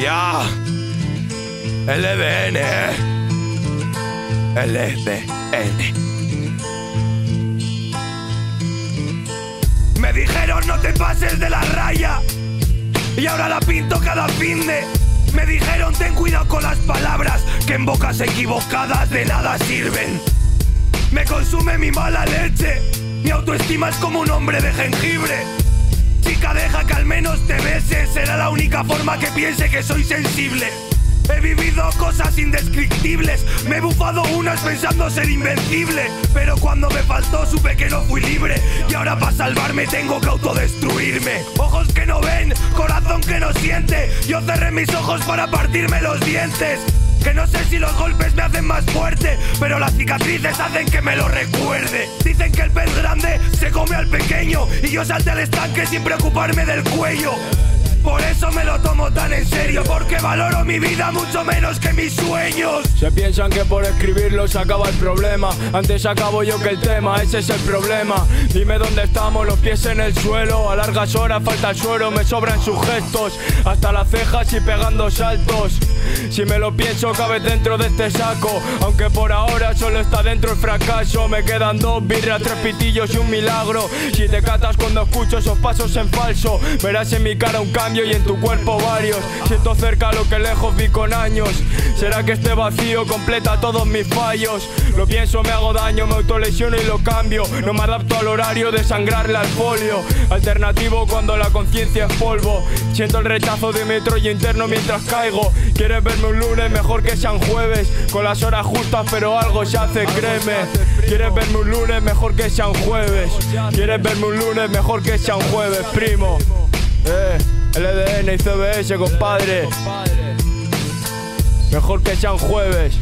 Ya. LDN. LDN. Me dijeron no te pases de la raya, y ahora la pinto cada fin de. Me dijeron ten cuidado con las palabras, que en bocas equivocadas de nada sirven. Me consume mi mala leche, mi autoestima es como un hombre de jengibre. Chica, deja que al menos te beses, será la única forma que piense que soy sensible. He vivido cosas indescriptibles, me he bufado unas pensando ser invencible, pero cuando me faltó supe que no fui libre, y ahora para salvarme tengo que autodestruirme. Ojos que no ven, corazón que no siente, yo cerré mis ojos para partirme los dientes. Que no sé si los golpes me hacen más fuerte, pero las cicatrices hacen que me lo recuerde. Dicen que el pez grande se come al pequeño, y yo salté al estanque sin preocuparme del cuello. Por eso me lo tomo tan en serio, porque valoro mi vida mucho menos que mis sueños. Se piensan que por escribirlo se acaba el problema. Antes acabo yo que el tema, ese es el problema. Dime dónde estamos, los pies en el suelo. A largas horas falta el suero, me sobran sus gestos. Hasta las cejas y pegando saltos. Si me lo pienso, cabe dentro de este saco. Aunque por ahora solo está dentro el fracaso. Me quedan 2 birras, 3 pitillos y un milagro. Si te catas cuando escucho esos pasos en falso, verás en mi cara un cambio y en tu cuerpo varios. Siento cerca lo que lejos vi con años. Será que este vacío completa todos mis fallos. Lo pienso, me hago daño, me autolesiono y lo cambio. No me adapto al horario de sangrarle al folio. Alternativo cuando la conciencia es polvo. Siento el rechazo de mi metralla interno mientras caigo. ¿Quieres verme un lunes? Mejor que sean jueves. Con las horas justas, pero algo se hace, créeme. ¿Quieres verme un lunes? Mejor que sean jueves. ¿Quieres verme un lunes? Mejor que sean jueves, primo. LDN y CBS, compadre. Mejor que sean jueves.